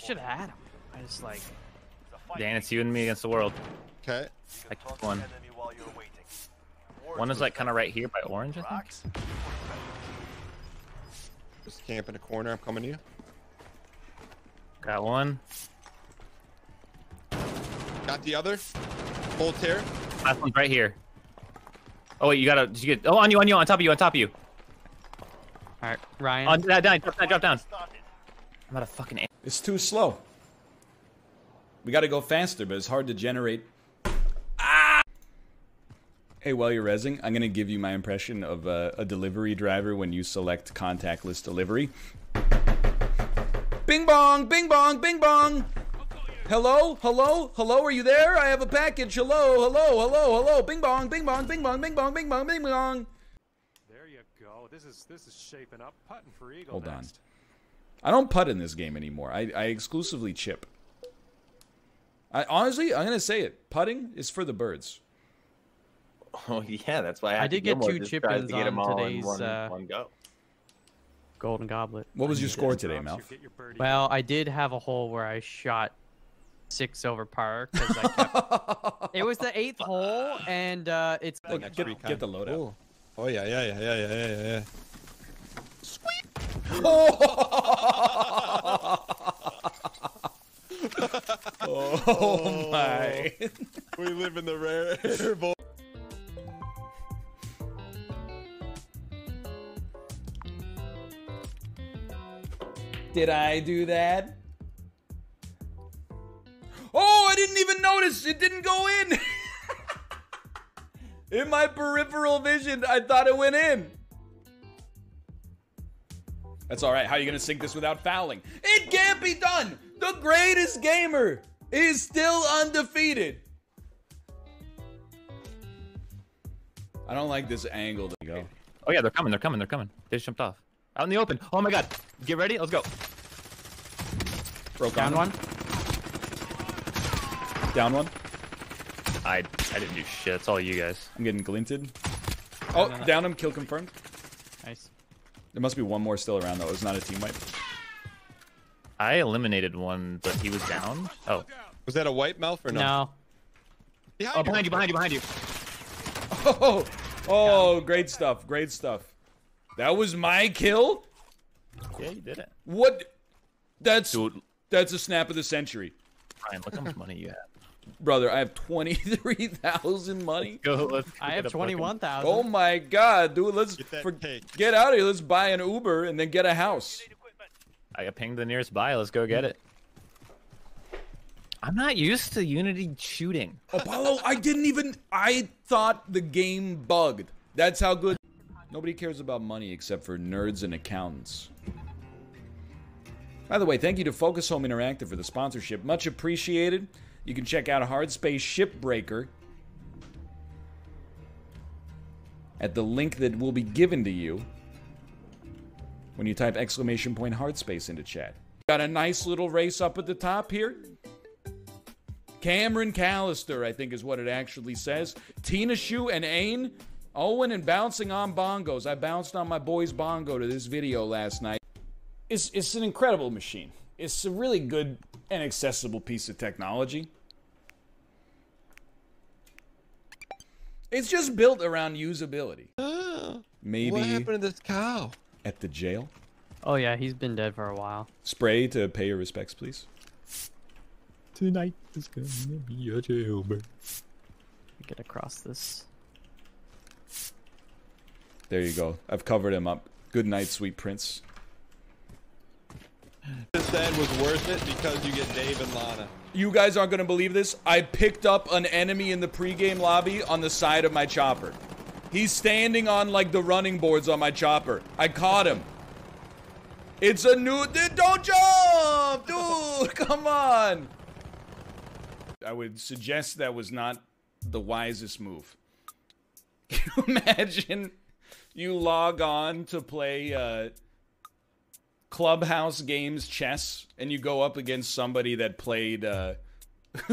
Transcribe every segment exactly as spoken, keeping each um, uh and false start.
should have had him. I just like... Dan, it's you and me against the world. Okay. I killed one. One is like kind of right here by orange, I think. Just camp in a corner. I'm coming to you. Got one. Got the other. Full tear. Last one's right here. Oh wait, you gotta. Did you get? Oh, on you, on you, on top of you, on top of you. All right, Ryan. On that down, drop down, drop down. I'm not a fucking. It's too slow. We gotta go faster, but it's hard to generate. Ah! Hey, while you're rezzing, I'm gonna give you my impression of uh, a delivery driver when you select contactless delivery. Bing bong, bing bong, bing bong. Hello, hello, hello, are you there? I have a package. Hello, hello, hello, hello. Bing bong, bing bong, bing bong, bing bong, bing bong, bing bong. There you go. This is this is shaping up. Putting for eagle. Hold next. on. I don't putt in this game anymore. I, I exclusively chip. I honestly, I'm gonna say it. Putting is for the birds. Oh yeah, that's why I, I did get two chip-ins on today's one, uh, one go. Golden Goblet. What was your score today, Mel? Well, I did have a hole where I shot six over par. Cause I kept... It was the eighth hole, and uh, it's... Look, get, get, get the loadout. Ooh. Oh, yeah, yeah, yeah, yeah, yeah, yeah, yeah. Sweet! Oh! Oh, my. We live in the rare air bowl. Did I do that? Oh, I didn't even notice. It didn't go in. In my peripheral vision, I thought it went in. That's all right. How are you going to sink this without fouling? It can't be done. The greatest gamer is still undefeated. I don't like this angle to go. Oh, yeah, they're coming. They're coming. They're coming. They just jumped off. Out in the open. Oh my god. Get ready. Let's go. Broke down on one. Down one. I I didn't do shit. It's all you guys. I'm getting glinted. Oh, no, no, no. Down him. Kill confirmed. Nice. There must be one more still around though. It's not a team wipe. I eliminated one, but he was down. Oh. Was that a wipe, Mouth, or no? No. Behind oh, behind you. Behind you. Behind you. Oh. Oh, great stuff. Great stuff. That was my kill? Yeah, you did it. What? That's Dude. That's a snap of the century. Ryan, look how much money you have. Brother, I have twenty-three thousand money. Let's go, let's I have twenty-one thousand. Oh my god, dude. Let's get, for, get out of here. Let's buy an Uber and then get a house. I got pinged the nearest buy. Let's go get it. I'm not used to Unity shooting. Apollo, I didn't even... I thought the game bugged. That's how good... Nobody cares about money except for nerds and accountants. By the way, thank you to Focus Home Interactive for the sponsorship. Much appreciated. You can check out Hardspace Shipbreaker at the link that will be given to you when you type exclamation point Hardspace into chat. Got a nice little race up at the top here. Cameron Callister, I think is what it actually says. Tina Shu and Ain Owen and bouncing on bongos. I bounced on my boy's bongo to this video last night. It's, it's an incredible machine. It's a really good and accessible piece of technology. It's just built around usability. Uh, Maybe what happened to this cow? At the jail? Oh yeah, he's been dead for a while. Spray to pay your respects, please. Tonight is gonna be a jailbird. Get across this. There you go. I've covered him up. Good night, sweet prince. This then was worth it because you get Dave and Lana. You guys aren't going to believe this. I picked up an enemy in the pregame lobby on the side of my chopper. He's standing on, like, the running boards on my chopper. I caught him. It's a new... Don't jump! Dude, come on! I would suggest that was not the wisest move. Can you imagine... You log on to play uh, Clubhouse Games chess, and you go up against somebody that played, uh,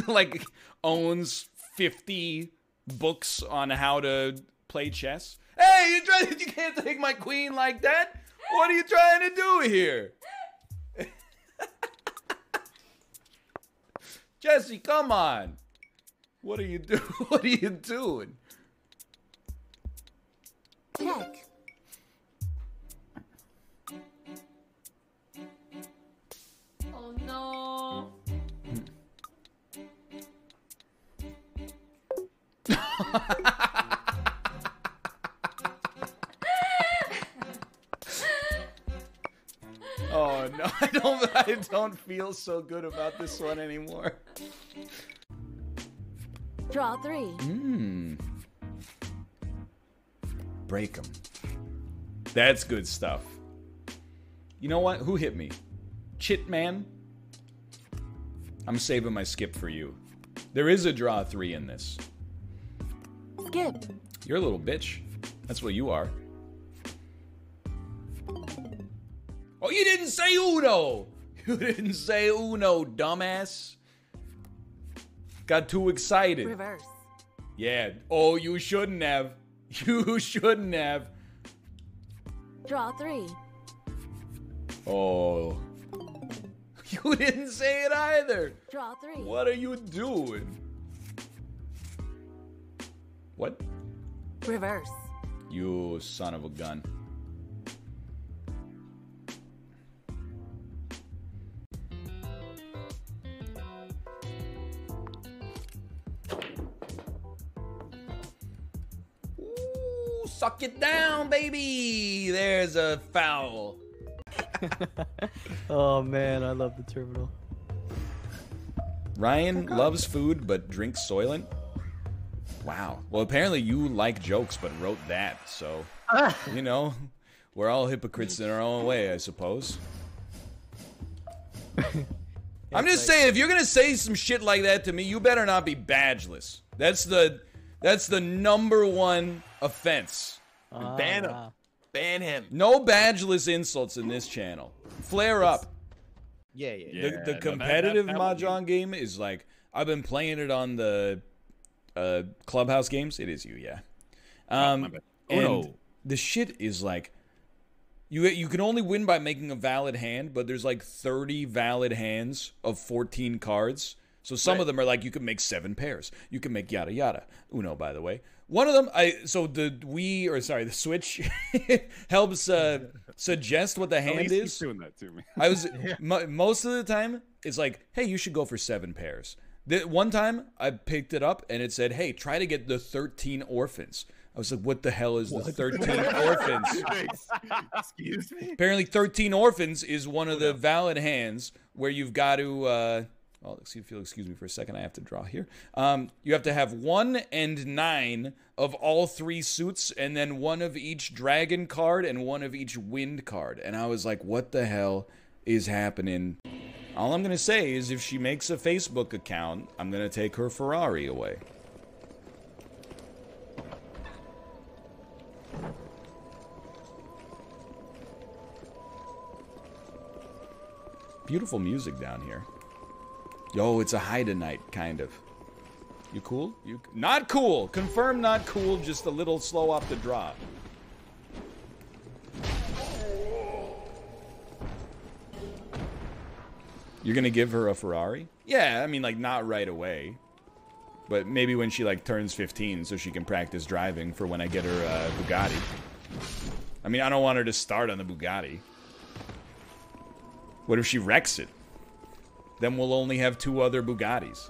like, owns fifty books on how to play chess. Hey, you trying to, you can't take my queen like that? What are you trying to do here? Jesse, come on. What are you doing? What are you doing? Check. Oh no. Oh no, I don't I don't feel so good about this one anymore. Draw three. Mm. Break them. That's good stuff. You know what? Who hit me? Chitman? I'm saving my skip for you. There is a draw three in this. Skip. You're a little bitch. That's what you are. Oh, you didn't say Uno! You didn't say Uno, dumbass. Got too excited. Reverse. Yeah. Oh, you shouldn't have. You shouldn't have. Draw three. Oh. You didn't say it either. Draw three. What are you doing? What? Reverse. You son of a gun. Suck it down, baby! There's a foul. Oh man, I love the terminal. Ryan loves food but drinks Soylent. Wow. Well, apparently you like jokes but wrote that, so you know, we're all hypocrites in our own way, I suppose. I'm just saying, if you're gonna say some shit like that to me, you better not be badgeless. That's the that's the number one offense. Uh, Ban him. Wow. Ban him. No badgeless insults in this channel. Flare up. It's, yeah, yeah. yeah. The, the competitive no, that, that, that Mahjong game is like, I've been playing it on the uh, Clubhouse Games. It is you, yeah. Um, oh, and the shit is like, you, you can only win by making a valid hand, but there's like thirty valid hands of fourteen cards. So some right. of them are like, you can make seven pairs. You can make yada yada. Uno, by the way. One of them, I so the Wii or sorry the Switch helps uh, suggest what the hand At least is. He's doing that to me. I was yeah. m most of the time it's like, hey, you should go for seven pairs. The, one time I picked it up and it said, hey, try to get the thirteen orphans. I was like, what the hell is what? the thirteen orphans? Excuse me. Apparently, thirteen orphans is one of the valid hands where you've got to. Uh, Well, if you'll excuse me for a second, I have to draw here. Um, you have to have one and nine of all three suits, and then one of each dragon card and one of each wind card. And I was like, what the hell is happening? All I'm going to say is if she makes a Facebook account, I'm going to take her Ferrari away. Beautiful music down here. Yo, it's a hide-a-night, kind of. You cool? You not cool. Confirm not cool, just a little slow off the draw. You're gonna give her a Ferrari? Yeah, I mean, like, not right away. But maybe when she, like, turns fifteen so she can practice driving for when I get her uh, Bugatti. I mean, I don't want her to start on the Bugatti. What if she wrecks it? Then we'll only have two other Bugattis.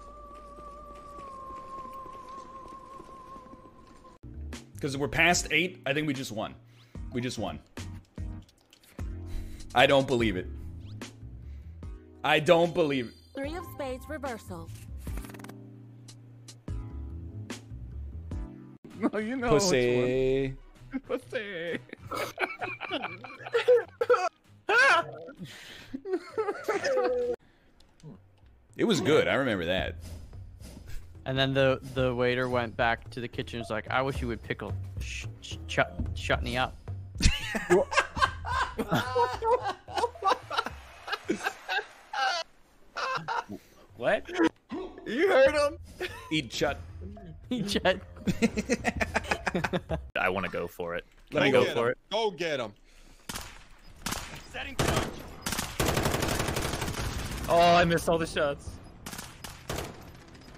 Because we're past eight, I think we just won. We just won. I don't believe it. I don't believe it. Three of spades reversal. No, you know Pussy. Which one. Pussy. It was good. I remember that. And then the the waiter went back to the kitchen. He's like, "I wish you would pickle sh sh ch chutney up." What? You heard him. Eat chut. Eat chut. I want to go for it. Let me go, go for him. it. Go get him. Setting punch. Oh, I missed all the shots.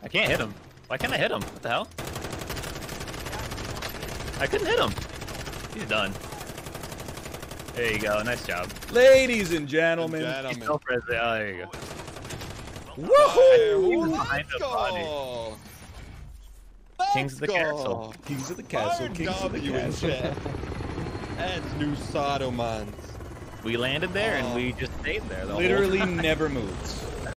I can't hit him. Why can't I hit him? What the hell? I couldn't hit him. He's done. There you go. Nice job. Ladies and gentlemen. gentlemen. Oh, there you go. Woohoo! Let's go! Kings of the castle. Kings of the castle. Kings of the castle. That's new Sodomans. We landed there and we just stayed there. Literally never moved.